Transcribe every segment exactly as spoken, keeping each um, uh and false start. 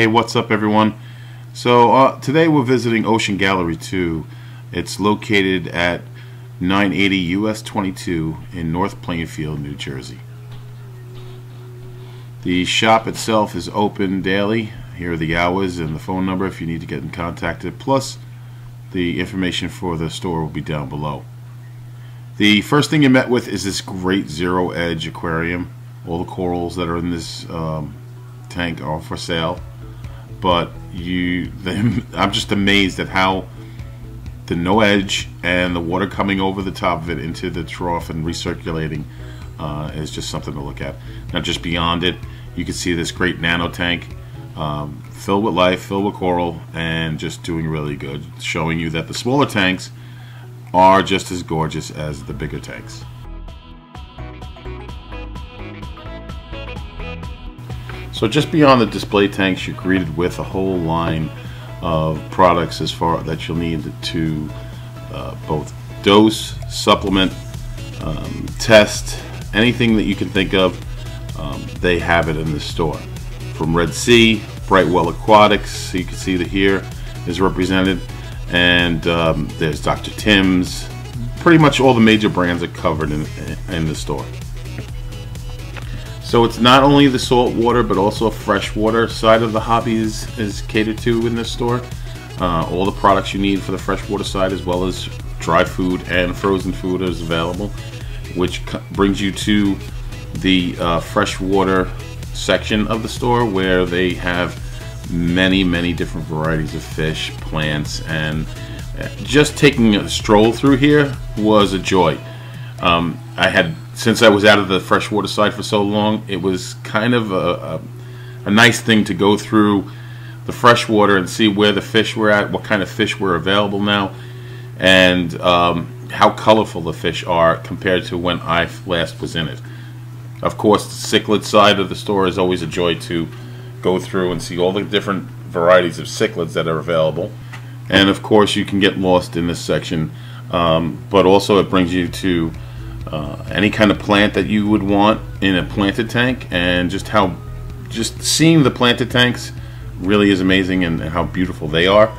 Hey, what's up everyone? So uh, today we're visiting Ocean Gallery two. It's located at nine eighty U S twenty-two in North Plainfield, New Jersey. The shop itself is open daily. Here are the hours and the phone number if you need to get in contact. Plus, the information for the store will be down below. The first thing you're met with is this great zero edge aquarium. All the corals that are in this um, tank are for sale, but you, they, I'm just amazed at how the no edge and the water coming over the top of it into the trough and recirculating uh, is just something to look at. Now, just beyond it, you can see this great nano tank um, filled with life, filled with coral, and just doing really good, showing you that the smaller tanks are just as gorgeous as the bigger tanks. So just beyond the display tanks, you're greeted with a whole line of products as far that you'll need to uh, both dose, supplement, um, test, anything that you can think of. Um, they have it in the store. From Red Sea, Brightwell Aquatics, so you can see that here is represented. And um, there's Doctor Tim's. Pretty much all the major brands are covered in, in the store. So it's not only the salt water, but also a freshwater side of the hobbies is catered to in this store. Uh, all the products you need for the freshwater side, as well as dry food and frozen food, is available, which brings you to the uh, freshwater section of the store, where they have many, many different varieties of fish, plants, and just taking a stroll through here was a joy. Um, I had, since I was out of the freshwater side for so long, it was kind of a, a, a nice thing to go through the freshwater and see where the fish were at, what kind of fish were available now, and um, how colorful the fish are compared to when I last was in it. Of course, the cichlid side of the store is always a joy to go through and see all the different varieties of cichlids that are available. And of course, you can get lost in this section, um, but also it brings you to uh, any kind of plant that you would want in a planted tank, and just how, just seeing the planted tanks really is amazing, and, and how beautiful they are,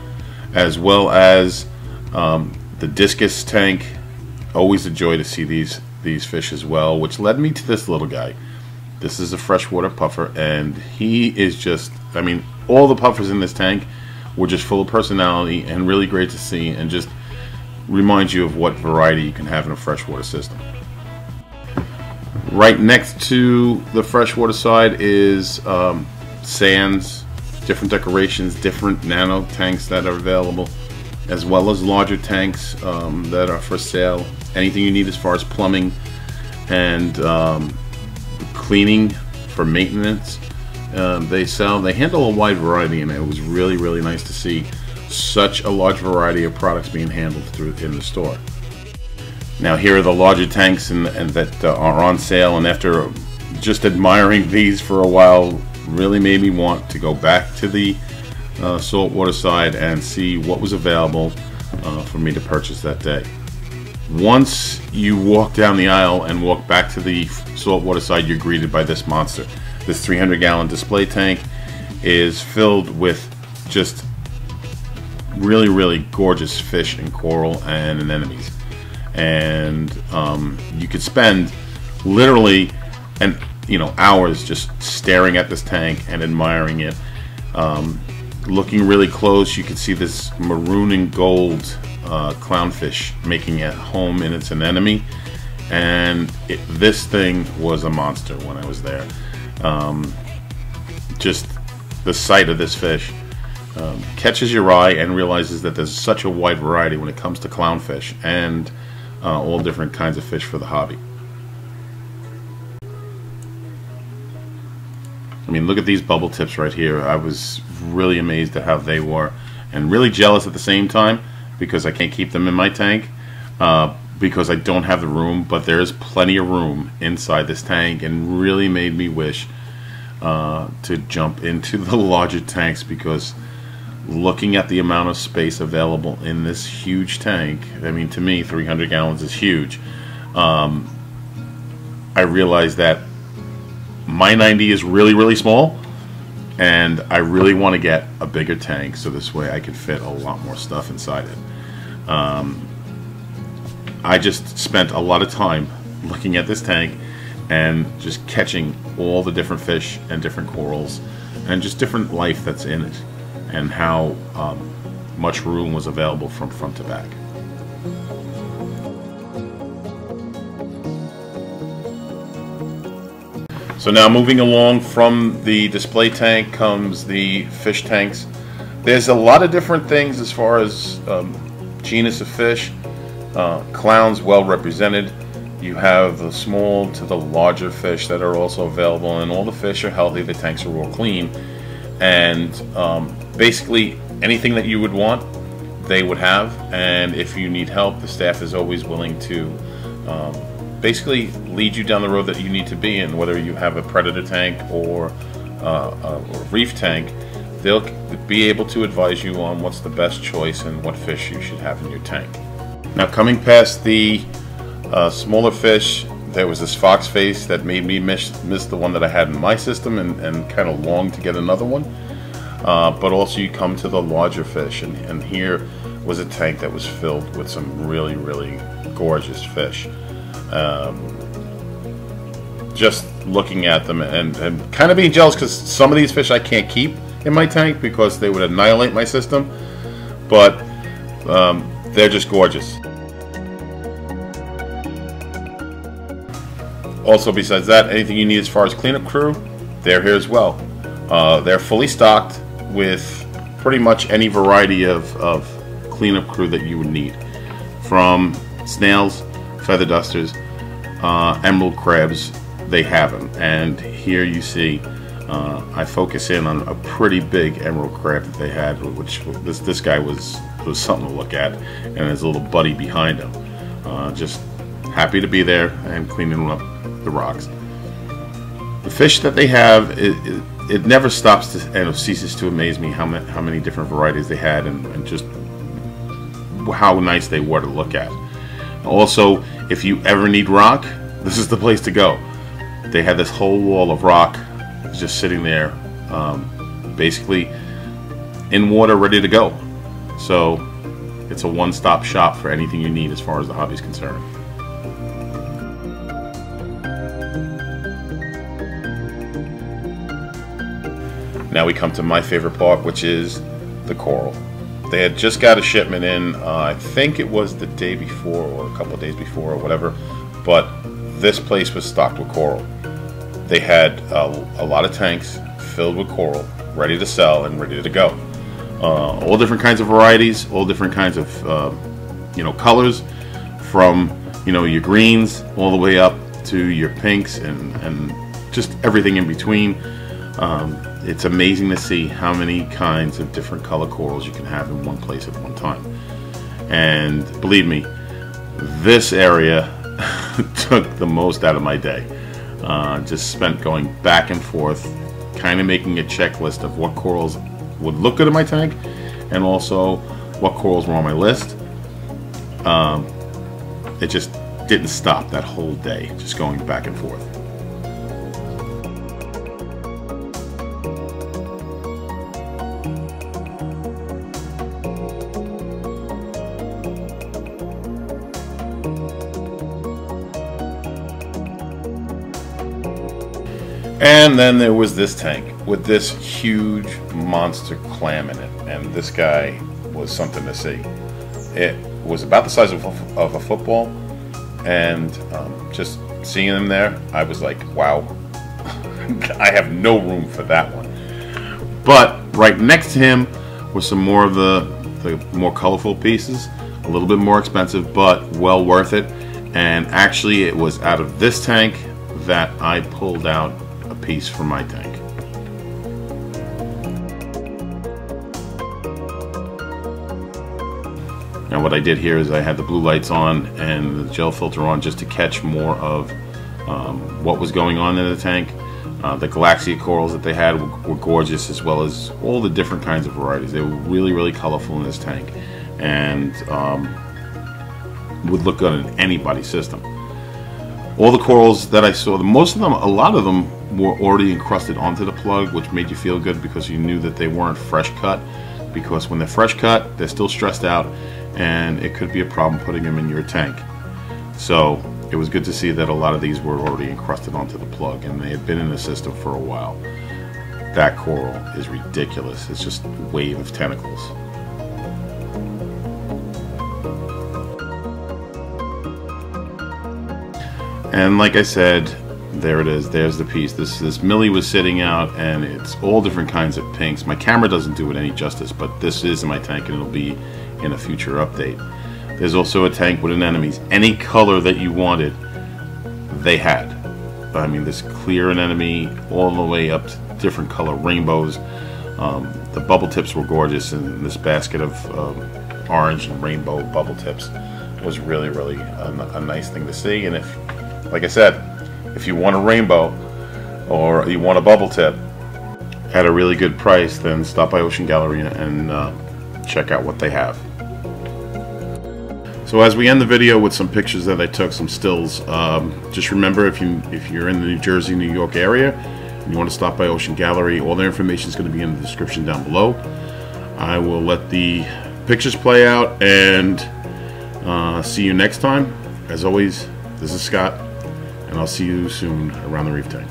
as well as um, the discus tank. Always a joy to see these these fish as well, which led me to this little guy. This is a freshwater puffer, and he is just, I mean, all the puffers in this tank were just full of personality and really great to see, and just reminds you of what variety you can have in a freshwater system. Right next to the freshwater side is um, sands, different decorations, different nano tanks that are available, as well as larger tanks um, that are for sale. Anything you need as far as plumbing and um, cleaning for maintenance, um, they sell. They handle a wide variety, and it was really, really nice to see such a large variety of products being handled through in the store. Now here are the larger tanks and, and that uh, are on sale, and after just admiring these for a while, really made me want to go back to the uh, saltwater side and see what was available uh, for me to purchase that day. Once you walk down the aisle and walk back to the saltwater side, you're greeted by this monster. This three hundred gallon display tank is filled with just really, really gorgeous fish and coral and anemones. And um, you could spend literally an, you know, hours just staring at this tank and admiring it. Um, looking really close, you can see this maroon and gold Uh, clownfish making a home in its anemone, and it, this thing was a monster when I was there. Um, just the sight of this fish um, catches your eye and realizes that there's such a wide variety when it comes to clownfish and uh, all different kinds of fish for the hobby. I mean, look at these bubble tips right here. I was really amazed at how they were, and really jealous at the same time, because I can't keep them in my tank uh, because I don't have the room, but there is plenty of room inside this tank, and really made me wish uh, to jump into the larger tanks, because looking at the amount of space available in this huge tank, I mean, to me three hundred gallons is huge. um, I realized that my ninety is really, really small, And I really want to get a bigger tank so this way I can fit a lot more stuff inside it. Um, I just spent a lot of time looking at this tank and just catching all the different fish and different corals and just different life that's in it and how um, much room was available from front to back. So now moving along from the display tank comes the fish tanks. There's a lot of different things as far as um, genus of fish. Uh, clowns well represented. You have the small to the larger fish that are also available, and all the fish are healthy, the tanks are all clean. And um, basically anything that you would want, they would have. And if you need help, the staff is always willing to um, basically lead you down the road that you need to be in, whether you have a predator tank or uh, a reef tank. They'll be able to advise you on what's the best choice and what fish you should have in your tank. Now, coming past the uh, smaller fish, there was this foxface that made me miss, miss the one that I had in my system and, and kind of longed to get another one. Uh, but also you come to the larger fish, and, and here was a tank that was filled with some really, really gorgeous fish. Um, just looking at them and, and kind of being jealous, because some of these fish I can't keep in my tank because they would annihilate my system, but um, they're just gorgeous. Also, besides that, anything you need as far as cleanup crew, they're here as well. Uh, they're fully stocked with pretty much any variety of, of cleanup crew that you would need, from snails, feather dusters, uh, emerald crabs. They have them, and here you see uh, I focus in on a pretty big emerald crab that they had, which this this guy was was something to look at, and his little buddy behind him, uh, just happy to be there and cleaning up the rocks. The fish that they have, it, it, it never stops to, and it ceases to amaze me how many, how many different varieties they had, and, and just how nice they were to look at. Also, if you ever need rock, this is the place to go. They had this whole wall of rock just sitting there, um, basically in water, ready to go. So it's a one-stop shop for anything you need as far as the hobby is concerned. Now we come to my favorite part, which is the coral. They had just got a shipment in, uh, I think it was the day before or a couple of days before or whatever, but this place was stocked with coral. They had uh, a lot of tanks filled with coral, ready to sell and ready to go. Uh, all different kinds of varieties, all different kinds of uh, you know, colors, from you know, your greens all the way up to your pinks and, and just everything in between. Um, It's amazing to see how many kinds of different color corals you can have in one place at one time. And believe me, this area took the most out of my day. Uh, just spent going back and forth, kind of making a checklist of what corals would look good in my tank, and also what corals were on my list. Um, it just didn't stop that whole day, just going back and forth. And then there was this tank with this huge monster clam in it, and this guy was something to see. It was about the size of a, of a football, and um, just seeing him there, I was like, wow, I have no room for that one. But right next to him was some more of the, the more colorful pieces, a little bit more expensive, but well worth it. And actually, it was out of this tank that I pulled out a piece for my tank. Now what I did here is I had the blue lights on and the gel filter on just to catch more of um, what was going on in the tank. Uh, the Galaxia corals that they had were, were gorgeous, as well as all the different kinds of varieties. They were really, really colorful in this tank, and um, would look good in anybody's system. All the corals that I saw, most of them, a lot of them were already encrusted onto the plug, which made you feel good because you knew that they weren't fresh cut, because when they're fresh cut, they're still stressed out and it could be a problem putting them in your tank. So it was good to see that a lot of these were already encrusted onto the plug and they had been in the system for a while. That coral is ridiculous. It's just a wave of tentacles. And like I said, there it is, there's the piece. This this Millie was sitting out and it's all different kinds of pinks. My camera doesn't do it any justice, but this is in my tank and it'll be in a future update. There's also a tank with anemones. Any color that you wanted, they had. I mean, this clear anemone all the way up to different color rainbows. Um, the bubble tips were gorgeous, and this basket of um, orange and rainbow bubble tips was really, really a, a nice thing to see. And if, like I said, if you want a rainbow or you want a bubble tip at a really good price, then stop by Ocean Gallery and uh, check out what they have. So as we end the video with some pictures that I took, some stills, um, just remember if, you, if you're in the New Jersey, New York area and you want to stop by Ocean Gallery, all their information is going to be in the description down below. I will let the pictures play out and uh, see you next time. As always, this is Scott. And I'll see you soon around the reef tank.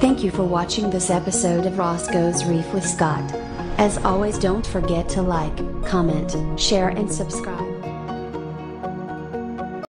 Thank you for watching this episode of Rosco's Reef with Scott. As always, don't forget to like, comment, share and subscribe.